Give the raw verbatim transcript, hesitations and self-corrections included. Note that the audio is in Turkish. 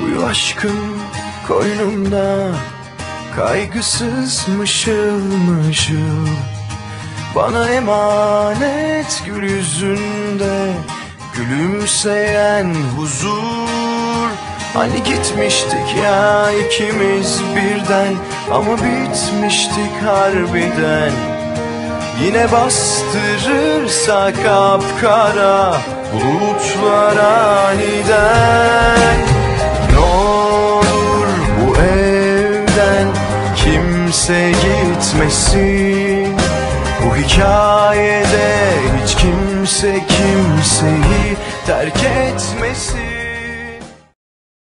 Uyu aşkım koynumda, kaygısız mışıl mışıl. Bana emanet gül yüzünde, gülümseyen huzur. Hani gitmiştik ya ikimiz birden, ama bitmiştik harbiden. Yine bastırırsa kapkara bulutlar aniden. Ne olur bu evden kimse gitmesin. Bu hikayede hiç kimse kimseyi terk etmesin.